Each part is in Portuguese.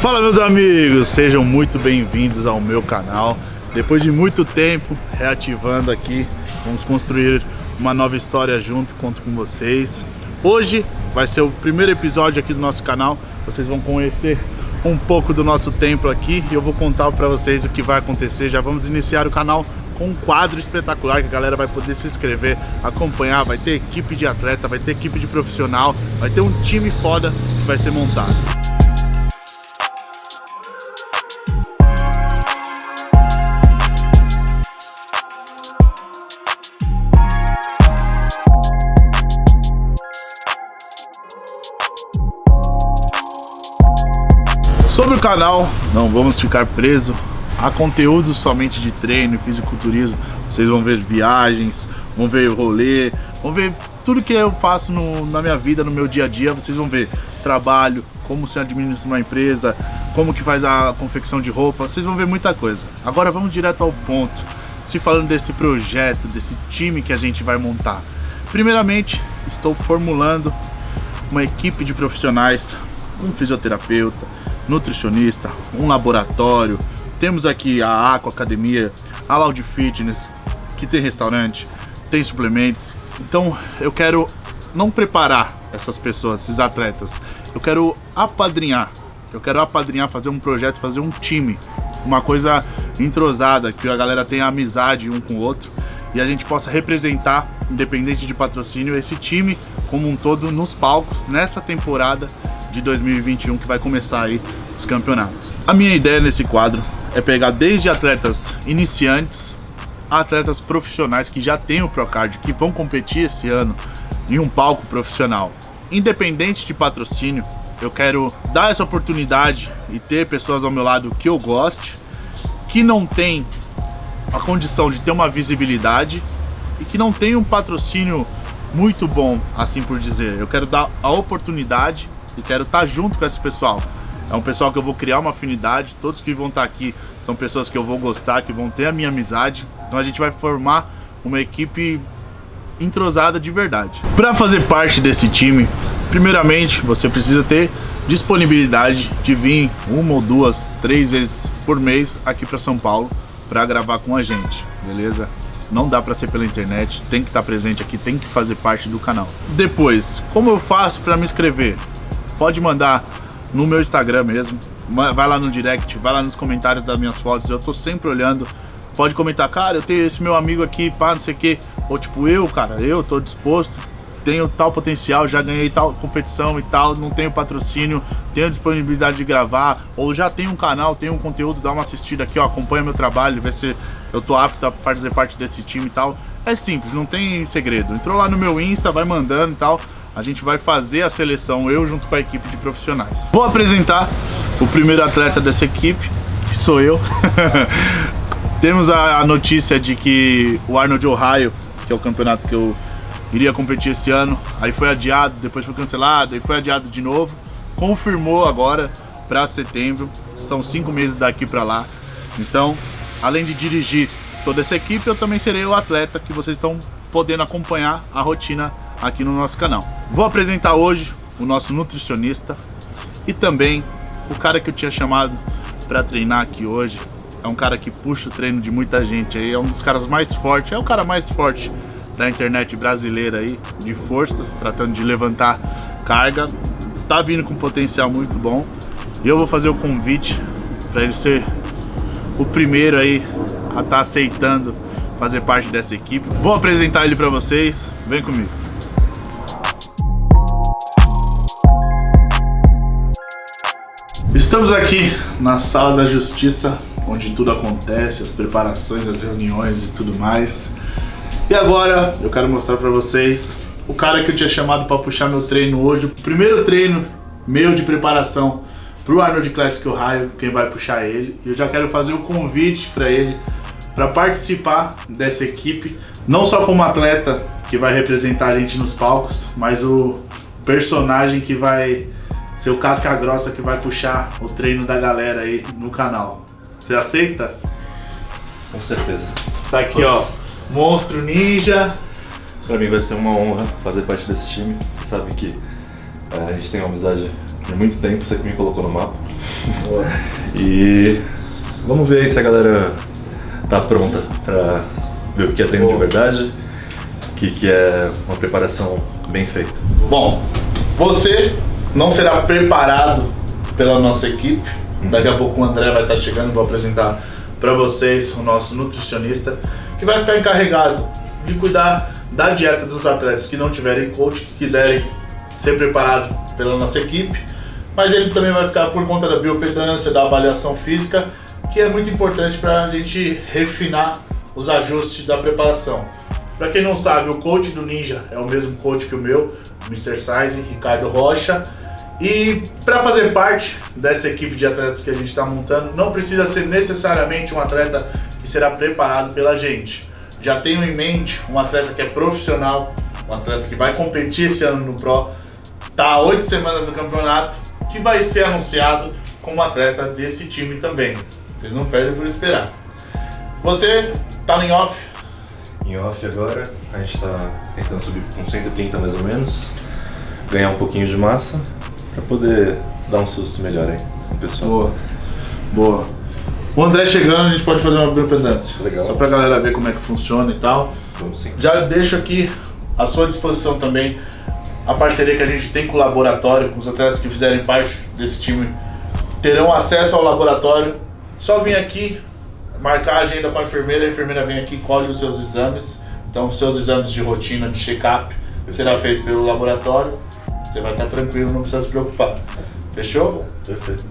Fala, meus amigos, sejam muito bem-vindos ao meu canal. Depois de muito tempo, reativando aqui, vamos construir uma nova história junto, conto com vocês. Hoje vai ser o primeiro episódio aqui do nosso canal, vocês vão conhecer um pouco do nosso templo aqui e eu vou contar pra vocês o que vai acontecer. Já vamos iniciar o canal com um quadro espetacular que a galera vai poder se inscrever, acompanhar, vai ter equipe de atleta, vai ter equipe de profissional, vai ter um time foda que vai ser montado. Sobre o canal, não vamos ficar presos a conteúdo somente de treino e fisiculturismo. Vocês vão ver viagens, vão ver rolê, vão ver tudo que eu faço na minha vida, no meu dia a dia. Vocês vão ver trabalho, como se administra uma empresa, como que faz a confecção de roupa. Vocês vão ver muita coisa. Agora vamos direto ao ponto, se falando desse projeto, desse time que a gente vai montar. Primeiramente, estou formulando uma equipe de profissionais, um fisioterapeuta, nutricionista, um laboratório. Temos aqui a Aqua Academia, a Loud Fitness, que tem restaurante, tem suplementos. Então eu quero não preparar essas pessoas, esses atletas, eu quero apadrinhar. Eu quero apadrinhar, fazer um projeto, fazer um time, uma coisa entrosada, que a galera tenha amizade um com o outro e a gente possa representar, independente de patrocínio, esse time como um todo nos palcos nessa temporada de 2021 que vai começar aí os campeonatos. A minha ideia nesse quadro é pegar desde atletas iniciantes a atletas profissionais que já têm o Pro Card, que vão competir esse ano em um palco profissional. Independente de patrocínio, eu quero dar essa oportunidade e ter pessoas ao meu lado que eu goste, que não tem a condição de ter uma visibilidade e que não tem um patrocínio muito bom, assim por dizer. Eu quero dar a oportunidade e quero estar junto com esse pessoal. É um pessoal que eu vou criar uma afinidade, todos que vão estar aqui são pessoas que eu vou gostar, que vão ter a minha amizade. Então a gente vai formar uma equipe entrosada de verdade. Para fazer parte desse time, primeiramente você precisa ter disponibilidade de vir uma ou duas, três vezes por mês aqui para São Paulo para gravar com a gente, beleza? Não dá para ser pela internet, tem que estar presente aqui, tem que fazer parte do canal. Depois, como eu faço para me inscrever? Pode mandar no meu Instagram mesmo, vai lá no direct, vai lá nos comentários das minhas fotos, eu tô sempre olhando. Pode comentar, cara, eu tenho esse meu amigo aqui, pá, não sei o que. Ou tipo, eu tô disposto, tenho tal potencial, já ganhei tal competição e tal, não tenho patrocínio, tenho disponibilidade de gravar, ou já tenho um canal, tenho um conteúdo, dá uma assistida aqui, ó, acompanha meu trabalho, vê se eu tô apto a fazer parte desse time e tal. É simples, não tem segredo. Entrou lá no meu Insta, vai mandando e tal. A gente vai fazer a seleção, eu junto com a equipe de profissionais. Vou apresentar o primeiro atleta dessa equipe, que sou eu. Temos a notícia de que o Arnold Ohio, que é o campeonato que eu iria competir esse ano, aí foi adiado, depois foi cancelado, aí foi adiado de novo. Confirmou agora para setembro, são 5 meses daqui para lá. Então, além de dirigir toda essa equipe, eu também serei o atleta que vocês estão podendo acompanhar a rotina aqui no nosso canal. Vou apresentar hoje o nosso nutricionista e também o cara que eu tinha chamado para treinar aqui hoje. É um cara que puxa o treino de muita gente aí, é um dos caras mais fortes, é o cara mais forte da internet brasileira aí, de forças, tratando de levantar carga. Tá vindo com um potencial muito bom e eu vou fazer o convite para ele ser o primeiro aí a estar aceitando fazer parte dessa equipe. Vou apresentar ele para vocês, vem comigo. Estamos aqui na Sala da Justiça, onde tudo acontece, as preparações, as reuniões e tudo mais. E agora eu quero mostrar para vocês o cara que eu tinha chamado para puxar meu treino hoje, o primeiro treino meu de preparação para o Arnold Classic Ohio, quem vai puxar ele. Eu já quero fazer um convite para ele, para participar dessa equipe, não só como atleta que vai representar a gente nos palcos, mas o personagem que vai ser o casca grossa que vai puxar o treino da galera aí no canal. Você aceita? Com certeza. Tá aqui, nossa, ó, Monstro Ninja. Para mim vai ser uma honra fazer parte desse time. Você sabe que a gente tem uma amizade há muito tempo, você que me colocou no mapa. Boa. E vamos ver aí se a galera tá pronta pra ver o que é treino de verdade, o que é uma preparação bem feita. Bom, você não será preparado pela nossa equipe. Daqui a pouco o André vai estar chegando, vou apresentar para vocês o nosso nutricionista, que vai ficar encarregado de cuidar da dieta dos atletas que não tiverem coach, que quiserem ser preparados pela nossa equipe, mas ele também vai ficar por conta da biopedância, da avaliação física, que é muito importante para a gente refinar os ajustes da preparação. Para quem não sabe, o coach do Ninja é o mesmo coach que o meu, Mr. Size, Ricardo Rocha. E para fazer parte dessa equipe de atletas que a gente está montando, não precisa ser necessariamente um atleta que será preparado pela gente. Já tenho em mente um atleta que é profissional, um atleta que vai competir esse ano no Pro, está há 8 semanas do campeonato, que vai ser anunciado como atleta desse time também. Vocês não perdem por esperar. Você está em off? Em off agora, a gente está tentando subir com 130 mais ou menos, ganhar um pouquinho de massa, para poder dar um susto melhor aí, pessoal. Boa, boa. O André chegando, a gente pode fazer uma biopedância. Legal. Só pra galera ver como é que funciona e tal. Vamos sim. Já deixo aqui à sua disposição também a parceria que a gente tem com o laboratório. Os atletas que fizerem parte desse time terão acesso ao laboratório. Só vir aqui, marcar a agenda com a enfermeira vem aqui e colhe os seus exames. Então, os seus exames de rotina, de check-up, será feito pelo laboratório. Você vai estar tranquilo, não precisa se preocupar. Fechou? Perfeito.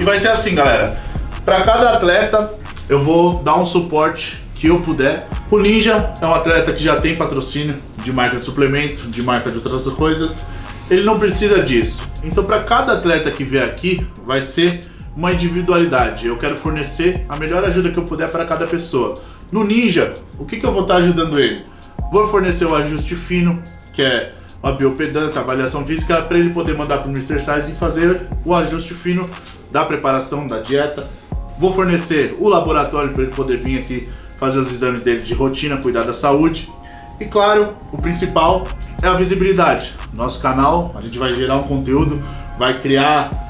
E vai ser assim, galera. Para cada atleta, eu vou dar um suporte que eu puder. O Ninja é um atleta que já tem patrocínio de marca de suplemento, de marca de outras coisas. Ele não precisa disso. Então, para cada atleta que vier aqui, vai ser uma individualidade. Eu quero fornecer a melhor ajuda que eu puder para cada pessoa. No Ninja, o que eu vou estar ajudando ele? Vou fornecer o ajuste fino, que é a biopedância, a avaliação física, para ele poder mandar para o Mr. Size e fazer o ajuste fino da preparação, da dieta. Vou fornecer o laboratório para ele poder vir aqui fazer os exames dele de rotina, cuidar da saúde. E claro, o principal é a visibilidade. Nosso canal, a gente vai gerar um conteúdo, vai criar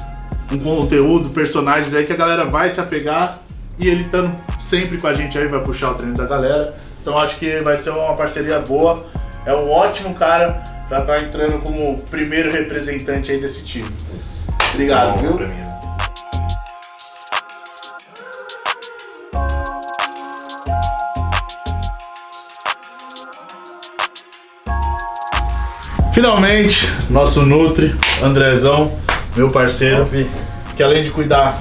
um conteúdo, personagens aí que a galera vai se apegar, e ele estando sempre com a gente aí vai puxar o treino da galera. Então acho que vai ser uma parceria boa, é um ótimo cara pra estar entrando como primeiro representante aí desse time. Isso. Obrigado, viu? Pra mim. Finalmente, nosso Nutri, Andrezão, meu parceiro, que além de cuidar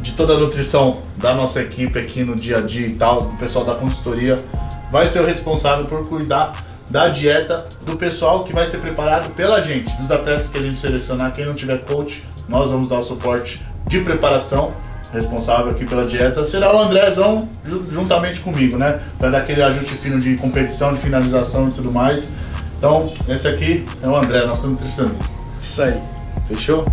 de toda a nutrição da nossa equipe aqui no dia a dia e tal, do pessoal da consultoria, vai ser o responsável por cuidar da dieta do pessoal que vai ser preparado pela gente, dos atletas que a gente selecionar. Quem não tiver coach, nós vamos dar o suporte de preparação. Responsável aqui pela dieta será o Andrezão, juntamente comigo, né? Para dar aquele ajuste fino de competição, de finalização e tudo mais. Então, esse aqui é o André, nosso nutricionista. Isso aí. Fechou?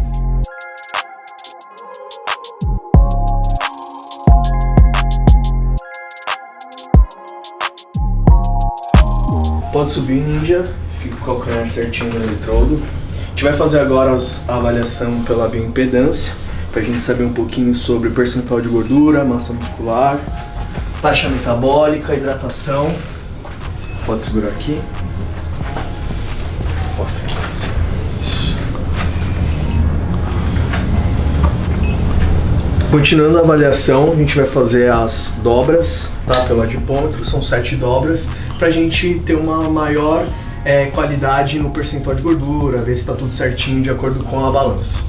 Pode subir, Ninja, fica com o calcanhar certinho no eletrodo. A gente vai fazer agora a avaliação pela bioimpedância, para a gente saber um pouquinho sobre percentual de gordura, massa muscular, taxa metabólica, hidratação. Pode segurar aqui. Mostra aqui. Isso. Continuando a avaliação, a gente vai fazer as dobras, tá? Pelo adipômetro, são 7 dobras. Para a gente ter uma maior qualidade no percentual de gordura, ver se está tudo certinho de acordo com a balança.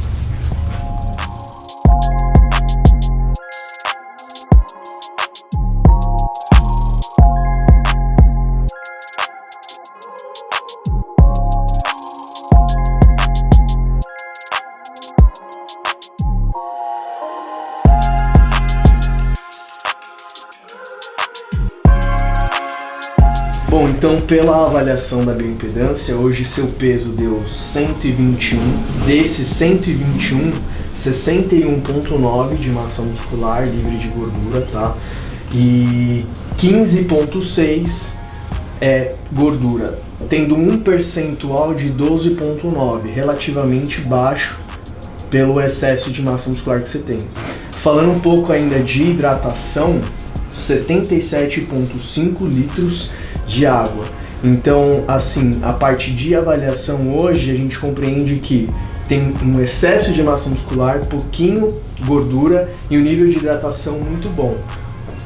Bom, então pela avaliação da bioimpedância, hoje seu peso deu 121, desse 121, 61,9 de massa muscular livre de gordura, tá? E 15,6 é gordura, tendo um percentual de 12,9, relativamente baixo pelo excesso de massa muscular que você tem. Falando um pouco ainda de hidratação, 77,5 litros de água. Então, assim, a parte de avaliação hoje, a gente compreende que tem um excesso de massa muscular, pouquinho gordura e um nível de hidratação muito bom.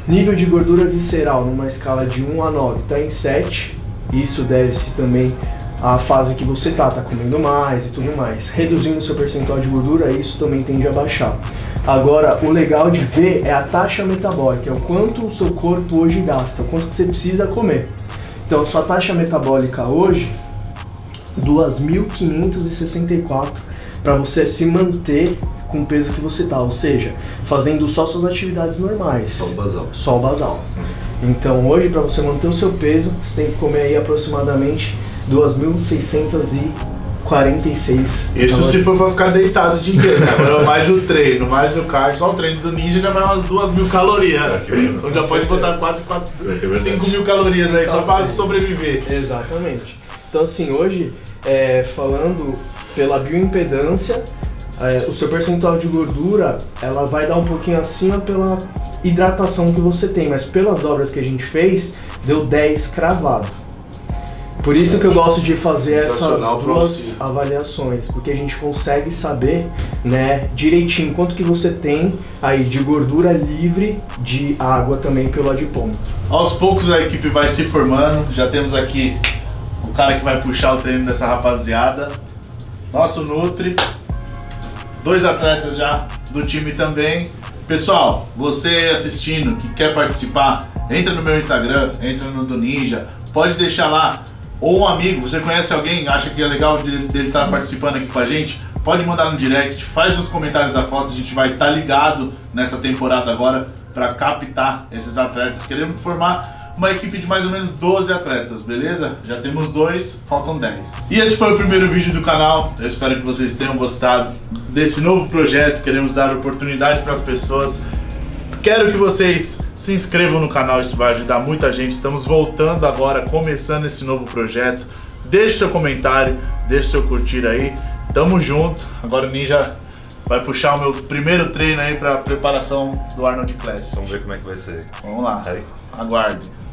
Nível de gordura visceral numa escala de 1 a 9 está em 7, isso deve-se também à fase que você está comendo mais e tudo mais. Reduzindo o seu percentual de gordura, isso também tende a baixar. Agora, o legal de ver é a taxa metabólica, é o quanto o seu corpo hoje gasta, o quanto que você precisa comer. Então, sua taxa metabólica hoje, 2.564 para você se manter com o peso que você tá, ou seja, fazendo só suas atividades normais. Só o basal. Só o basal. Então, hoje, para você manter o seu peso, você tem que comer aí aproximadamente 2.646. Isso se for pra ficar deitado o dia inteiro, né? Mais o treino, mais o cardio, só o treino do ninja já vai umas 2.000 calorias. Então já pode botar 5.000 calorias aí, só pra sobreviver. Exatamente. Então assim, hoje, falando pela bioimpedância, o seu percentual de gordura, ela vai dar um pouquinho acima pela hidratação que você tem, mas pelas dobras que a gente fez, deu 10 cravado. Por isso que eu gosto de fazer essas duas avaliações, porque a gente consegue saber, né, direitinho quanto que você tem aí de gordura livre de água também pelo adipômetro. Aos poucos a equipe vai se formando, já temos aqui o cara que vai puxar o treino dessa rapaziada, nosso Nutri, 2 atletas já do time também. Pessoal, você assistindo que quer participar, entra no meu Instagram, entra no do Ninja, pode deixar lá. Ou um amigo, você conhece alguém, acha que é legal dele estar participando aqui com a gente, pode mandar no direct, faz nos comentários da foto, a gente vai estar ligado nessa temporada agora para captar esses atletas. Queremos formar uma equipe de mais ou menos 12 atletas, beleza? Já temos 2, faltam 10. E esse foi o primeiro vídeo do canal, eu espero que vocês tenham gostado desse novo projeto, queremos dar oportunidade para as pessoas. Quero que vocês se inscrevam no canal, isso vai ajudar muita gente. Estamos voltando agora, começando esse novo projeto. Deixe seu comentário, deixe seu curtir aí. Tamo junto. Agora o Ninja vai puxar o meu primeiro treino aí pra preparação do Arnold Classic. Vamos ver como é que vai ser. Vamos lá, aguarde.